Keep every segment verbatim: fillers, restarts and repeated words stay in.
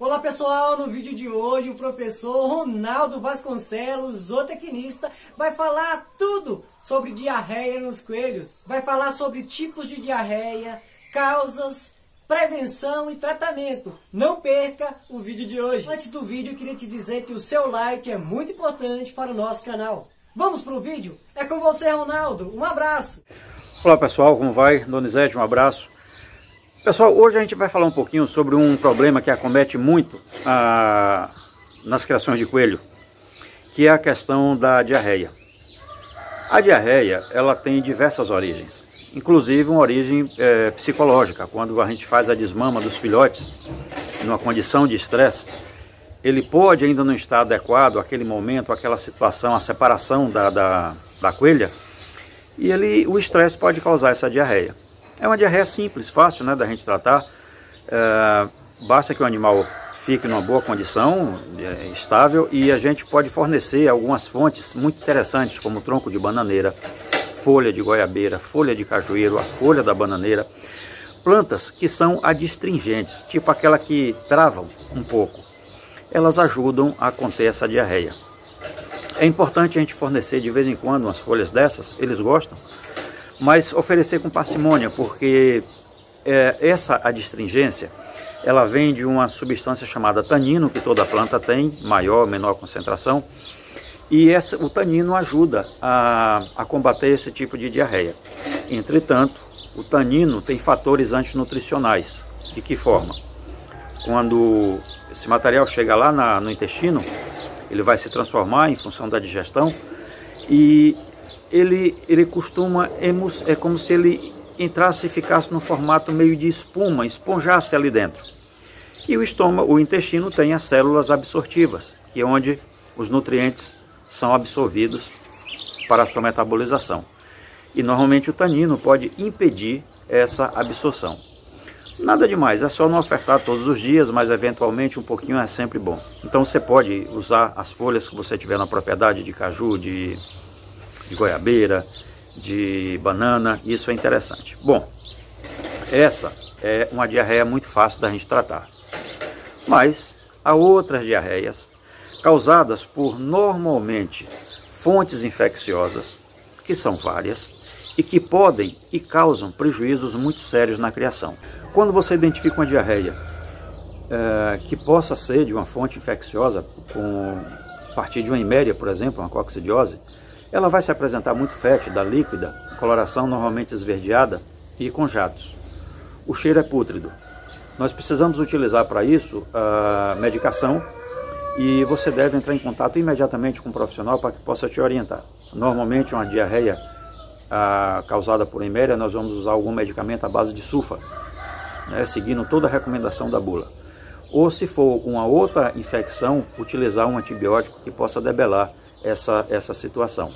Olá pessoal, no vídeo de hoje o professor Ronaldo Vasconcelos, zootecnista, vai falar tudo sobre diarreia nos coelhos. Vai falar sobre tipos de diarreia, causas, prevenção e tratamento. Não perca o vídeo de hoje. Antes do vídeo eu queria te dizer que o seu like é muito importante para o nosso canal. Vamos para o vídeo? É com você, Ronaldo. Um abraço! Olá pessoal, como vai? Dona Izete, um abraço. Pessoal, hoje a gente vai falar um pouquinho sobre um problema que acomete muito a, nas criações de coelho, que é a questão da diarreia. A diarreia, ela tem diversas origens, inclusive uma origem é, psicológica. Quando a gente faz a desmama dos filhotes, numa condição de estresse, ele pode, ainda no estado adequado, aquele momento, aquela situação, a separação da, da, da coelha, e ele, o estresse pode causar essa diarreia. É uma diarreia simples, fácil, né, da gente tratar. É, basta que o animal fique numa boa condição, é, estável, e a gente pode fornecer algumas fontes muito interessantes, como tronco de bananeira, folha de goiabeira, folha de cajueiro, a folha da bananeira, plantas que são adstringentes, tipo aquela que travam um pouco. Elas ajudam a conter essa diarreia. É importante a gente fornecer de vez em quando umas folhas dessas, eles gostam, mas oferecer com parcimônia, porque é, essa adstringência, ela vem de uma substância chamada tanino, que toda planta tem, maior ou menor concentração, e essa, o tanino ajuda a, a combater esse tipo de diarreia. Entretanto, o tanino tem fatores antinutricionais. De que forma? Quando esse material chega lá na, no intestino, ele vai se transformar em função da digestão, e Ele, ele costuma, é como se ele entrasse e ficasse no formato meio de espuma, esponjasse ali dentro. E o estômago, o intestino tem as células absortivas, que é onde os nutrientes são absorvidos para a sua metabolização. E normalmente o tanino pode impedir essa absorção. Nada demais, é só não ofertar todos os dias, mas eventualmente um pouquinho é sempre bom. Então você pode usar as folhas que você tiver na propriedade, de caju, de... de goiabeira, de banana, isso é interessante. Bom, essa é uma diarreia muito fácil da gente tratar. Mas há outras diarreias causadas por, normalmente, fontes infecciosas, que são várias, e que podem e causam prejuízos muito sérios na criação. Quando você identifica uma diarreia é, que possa ser de uma fonte infecciosa, com, a partir de uma iméria, por exemplo, uma coccidiose, ela vai se apresentar muito fétida, líquida, coloração normalmente esverdeada e com jatos. O cheiro é pútrido. Nós precisamos utilizar para isso a medicação e você deve entrar em contato imediatamente com um profissional para que possa te orientar. Normalmente uma diarreia a, causada por iméria, nós vamos usar algum medicamento à base de sulfa, né, seguindo toda a recomendação da bula. Ou se for uma outra infecção, utilizar um antibiótico que possa debelar Essa, essa situação.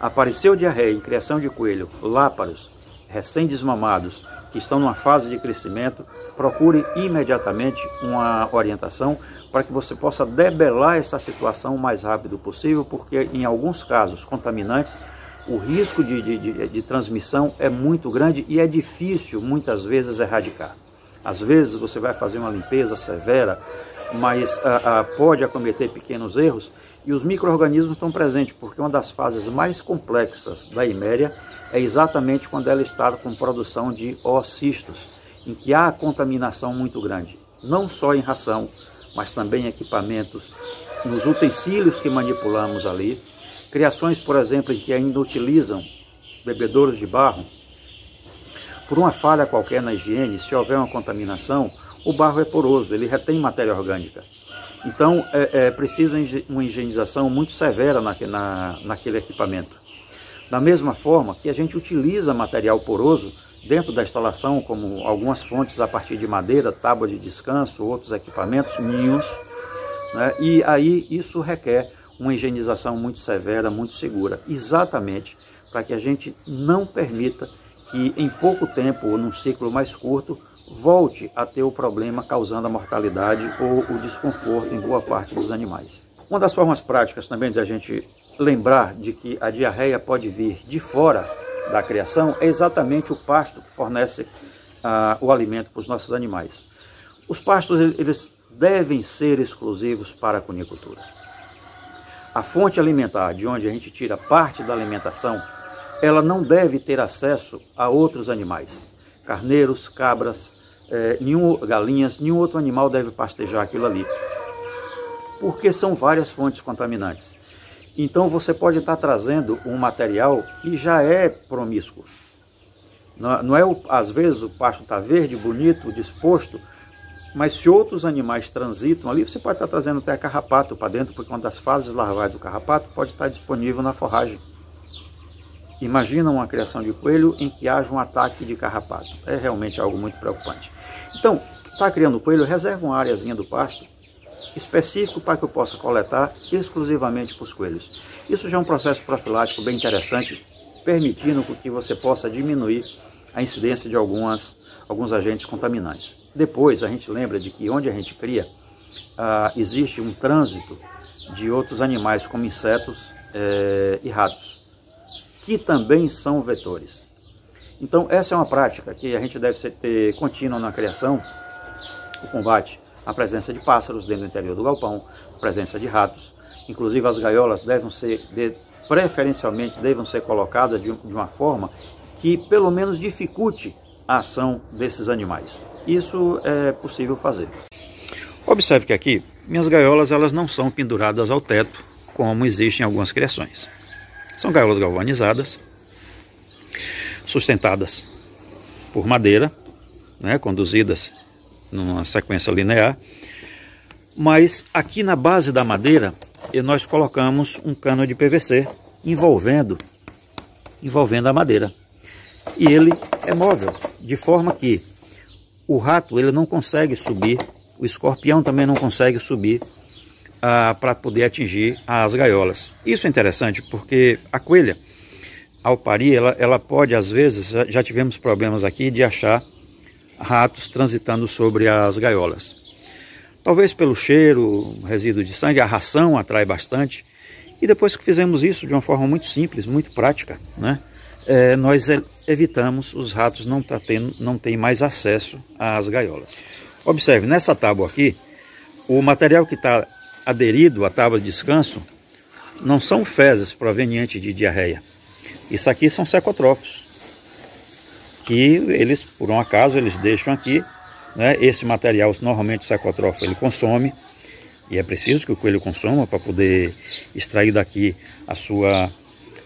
Apareceu diarreia em criação de coelho, láparos, recém-desmamados, que estão numa fase de crescimento, procure imediatamente uma orientação para que você possa debelar essa situação o mais rápido possível, porque em alguns casos contaminantes, o risco de, de, de, de transmissão é muito grande e é difícil muitas vezes erradicar. Às vezes você vai fazer uma limpeza severa, mas a, a, pode acometer pequenos erros, e os micro-organismos estão presentes, porque uma das fases mais complexas da iméria é exatamente quando ela está com produção de oocistos, em que há contaminação muito grande, não só em ração, mas também em equipamentos, nos utensílios que manipulamos ali, criações, por exemplo, em que ainda utilizam bebedouros de barro. Por uma falha qualquer na higiene, se houver uma contaminação, o barro é poroso, ele retém matéria orgânica. Então, é, é preciso uma higienização muito severa na, na, naquele equipamento. Da mesma forma que a gente utiliza material poroso dentro da instalação, como algumas fontes a partir de madeira, tábua de descanso, outros equipamentos, ninhos, né? E aí isso requer uma higienização muito severa, muito segura, exatamente para que a gente não permita que em pouco tempo ou num ciclo mais curto volte a ter o problema causando a mortalidade ou o desconforto em boa parte dos animais. Uma das formas práticas também de a gente lembrar de que a diarreia pode vir de fora da criação é exatamente o pasto que fornece ah, o alimento para os nossos animais. Os pastos, eles devem ser exclusivos para a cunicultura. A fonte alimentar, de onde a gente tira parte da alimentação, ela não deve ter acesso a outros animais. Carneiros, cabras, eh, nenhum, galinhas, nenhum outro animal deve pastejar aquilo ali, porque são várias fontes contaminantes. Então você pode estar trazendo um material que já é promíscuo. Não, não é, às vezes o pasto está verde, bonito, disposto, mas se outros animais transitam ali, você pode estar trazendo até carrapato para dentro, porque uma das fases larvais do carrapato pode estar disponível na forragem. Imagina uma criação de coelho em que haja um ataque de carrapato. É realmente algo muito preocupante. Então, está criando coelho, reserva uma areazinha do pasto específico para que eu possa coletar exclusivamente para os coelhos. Isso já é um processo profilático bem interessante, permitindo que você possa diminuir a incidência de algumas, alguns agentes contaminantes. Depois, a gente lembra de que onde a gente cria, ah, existe um trânsito de outros animais, como insetos eh, e ratos, que também são vetores. Então, essa é uma prática que a gente deve ter contínua na criação, o combate a presença de pássaros dentro do interior do galpão, a presença de ratos. Inclusive as gaiolas devem ser, de, preferencialmente, devem ser colocadas de, de uma forma que pelo menos dificulte a ação desses animais. Isso é possível fazer. Observe que aqui, minhas gaiolas elas não são penduradas ao teto, como existem algumas criações. São gaiolas galvanizadas, sustentadas por madeira, né, conduzidas numa sequência linear, mas aqui na base da madeira nós colocamos um cano de P V C envolvendo, envolvendo a madeira, e ele é móvel, de forma que o rato ele não consegue subir, o escorpião também não consegue subir ah, para poder atingir as gaiolas. Isso é interessante porque a coelha, ao parir, ela, ela pode às vezes, já, já tivemos problemas aqui de achar ratos transitando sobre as gaiolas. Talvez pelo cheiro, resíduo de sangue, a ração atrai bastante. E depois que fizemos isso de uma forma muito simples, muito prática, né, é, nós evitamos os ratos não terem não tem mais acesso às gaiolas. Observe, nessa tábua aqui, o material que está aderido à tábua de descanso não são fezes provenientes de diarreia. Isso aqui são cecotrófos, que eles, por um acaso, eles deixam aqui, né? Esse material, normalmente o cecotrófo, ele consome, e é preciso que o coelho consuma para poder extrair daqui a sua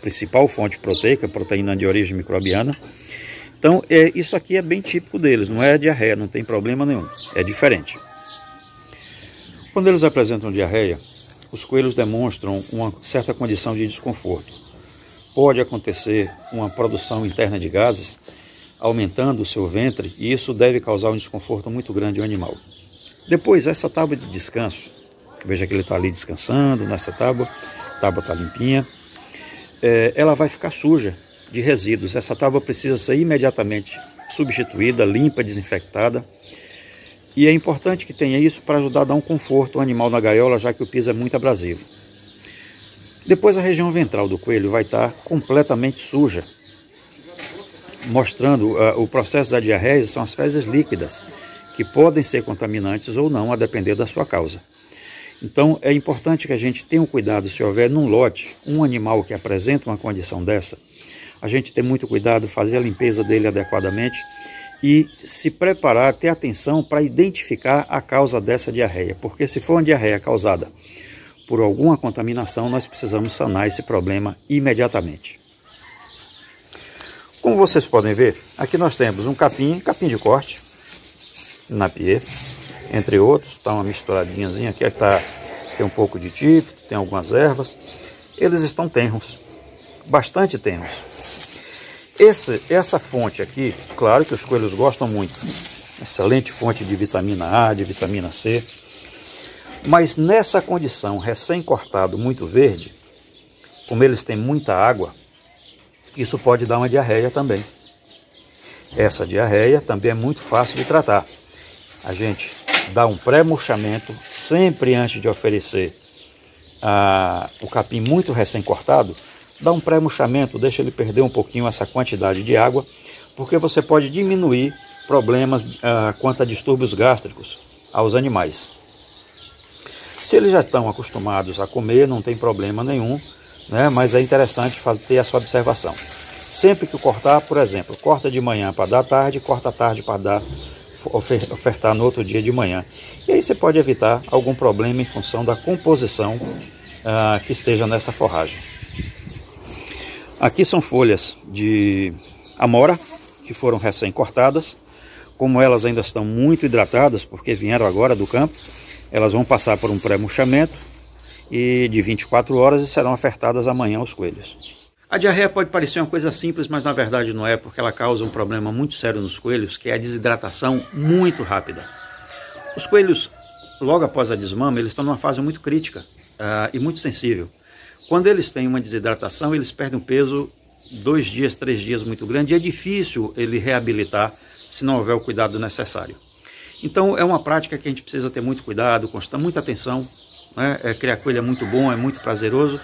principal fonte proteica, proteína de origem microbiana. Então, é, isso aqui é bem típico deles, não é diarreia, não tem problema nenhum, é diferente. Quando eles apresentam diarreia, os coelhos demonstram uma certa condição de desconforto. Pode acontecer uma produção interna de gases, aumentando o seu ventre, e isso deve causar um desconforto muito grande ao animal. Depois, essa tábua de descanso, veja que ele está ali descansando nessa tábua, a tábua está limpinha, é, ela vai ficar suja de resíduos. Essa tábua precisa ser imediatamente substituída, limpa, desinfectada, e é importante que tenha isso para ajudar a dar um conforto ao animal na gaiola, já que o piso é muito abrasivo. Depois, a região ventral do coelho vai estar completamente suja, mostrando uh, o processo da diarreia. São as fezes líquidas, que podem ser contaminantes ou não, a depender da sua causa. Então é importante que a gente tenha um cuidado. Se houver num lote um animal que apresenta uma condição dessa, a gente tem muito cuidado, fazer a limpeza dele adequadamente e se preparar, ter atenção para identificar a causa dessa diarreia, porque se for uma diarreia causada por alguma contaminação, nós precisamos sanar esse problema imediatamente. Como vocês podem ver, aqui nós temos um capim, capim de corte, napier, entre outros. Está uma misturadinhazinha aqui, tá, tem um pouco de tífito, tem algumas ervas. Eles estão tenros, bastante tenros. Esse, essa fonte aqui, claro que os coelhos gostam muito, excelente fonte de vitamina A, de vitamina C, mas nessa condição, recém-cortado, muito verde, como eles têm muita água, isso pode dar uma diarreia também. Essa diarreia também é muito fácil de tratar. A gente dá um pré-murchamento sempre antes de oferecer ah, o capim muito recém-cortado. Dá um pré-murchamento, deixa ele perder um pouquinho essa quantidade de água, porque você pode diminuir problemas ah, quanto a distúrbios gástricos aos animais. Se eles já estão acostumados a comer, não tem problema nenhum, né? Mas é interessante ter essa observação. Sempre que cortar, por exemplo, corta de manhã para dar à tarde, corta à tarde para dar, ofertar no outro dia de manhã. E aí você pode evitar algum problema em função da composição ah, que esteja nessa forragem. Aqui são folhas de amora que foram recém-cortadas. Como elas ainda estão muito hidratadas, porque vieram agora do campo, elas vão passar por um pré-murchamento e de vinte e quatro horas e serão ofertadas amanhã aos coelhos. A diarreia pode parecer uma coisa simples, mas na verdade não é, porque ela causa um problema muito sério nos coelhos, que é a desidratação muito rápida. Os coelhos, logo após a desmama, eles estão numa fase muito crítica uh, e muito sensível. Quando eles têm uma desidratação, eles perdem um peso dois dias, três dias muito grande, e é difícil ele reabilitar se não houver o cuidado necessário. Então é uma prática que a gente precisa ter muito cuidado, constar muita atenção, né? É, criar coelho é muito bom, é muito prazeroso,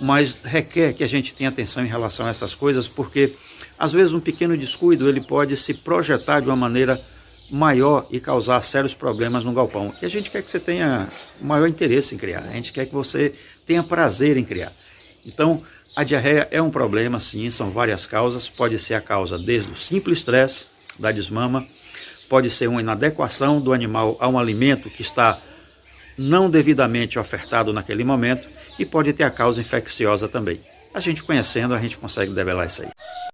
mas requer que a gente tenha atenção em relação a essas coisas, porque às vezes um pequeno descuido ele pode se projetar de uma maneira maior e causar sérios problemas no galpão. E a gente quer que você tenha maior interesse em criar, a gente quer que você tenha prazer em criar. Então a diarreia é um problema, sim, são várias causas, pode ser a causa desde o simples estresse da desmama, pode ser uma inadequação do animal a um alimento que está não devidamente ofertado naquele momento, e pode ter a causa infecciosa também. A gente conhecendo, a gente consegue debelar isso aí.